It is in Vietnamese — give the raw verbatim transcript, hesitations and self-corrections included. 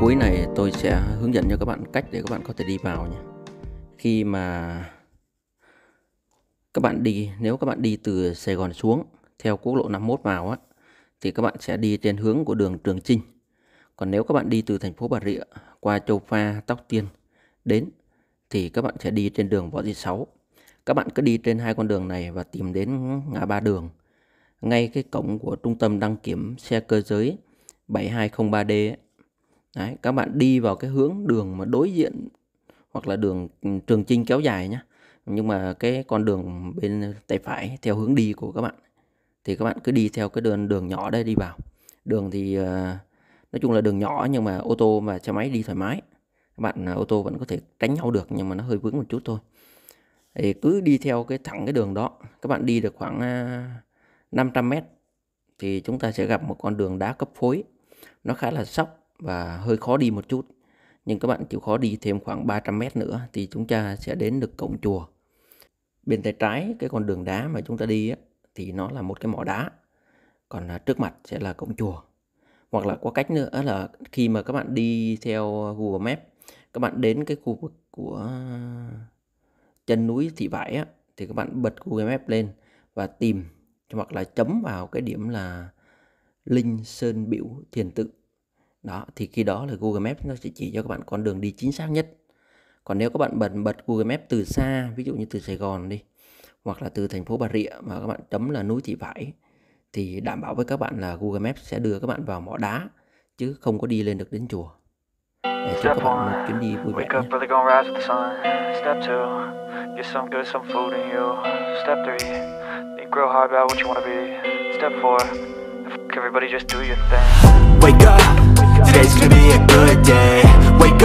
cuối này tôi sẽ hướng dẫn cho các bạn cách để các bạn có thể đi vào nhé. Khi mà các bạn đi, nếu các bạn đi từ Sài Gòn xuống theo quốc lộ năm mươi mốt vào á, thì các bạn sẽ đi trên hướng của đường Trường Chinh. Còn nếu các bạn đi từ thành phố Bà Rịa qua Châu Pha, Tóc Tiên đến, thì các bạn sẽ đi trên đường Võ Thị Sáu. Các bạn cứ đi trên hai con đường này và tìm đến ngã ba đường. Ngay cái cổng của trung tâm đăng kiểm xe cơ giới bảy hai không ba D. Đấy, các bạn đi vào cái hướng đường mà đối diện hoặc là đường Trường Chinh kéo dài nhé. Nhưng mà cái con đường bên tay phải theo hướng đi của các bạn, thì các bạn cứ đi theo cái đường đường nhỏ đây đi vào. Đường thì nói chung là đường nhỏ nhưng mà ô tô và xe máy đi thoải mái. Các bạn ô tô vẫn có thể tránh nhau được nhưng mà nó hơi vướng một chút thôi. Thì cứ đi theo cái thẳng cái đường đó. Các bạn đi được khoảng năm trăm mét thì chúng ta sẽ gặp một con đường đá cấp phối. Nó khá là sóc và hơi khó đi một chút. Nhưng các bạn chịu khó đi thêm khoảng ba trăm mét nữa thì chúng ta sẽ đến được cổng chùa. Bên tay trái cái con đường đá mà chúng ta đi á, thì nó là một cái mỏ đá. Còn trước mặt sẽ là cổng chùa. Hoặc là có cách nữa là khi mà các bạn đi theo Google Maps, các bạn đến cái khu vực của chân núi Thị Vải á, thì các bạn bật Google Maps lên và tìm hoặc là chấm vào cái điểm là Linh Sơn Bửu Thiền Tự. Đó, thì khi đó là Google Maps nó sẽ chỉ cho các bạn con đường đi chính xác nhất. Còn nếu các bạn bật bật Google Maps từ xa, ví dụ như từ Sài Gòn đi, hoặc là từ thành phố Bà Rịa mà các bạn chấm là núi Thị Vải, thì đảm bảo với các bạn là Google Maps sẽ đưa các bạn vào mỏ đá chứ không có đi lên được đến chùa. Để chúc các bạn một chuyến đi vui vẻ nhé. Today's gonna be a good day. Wake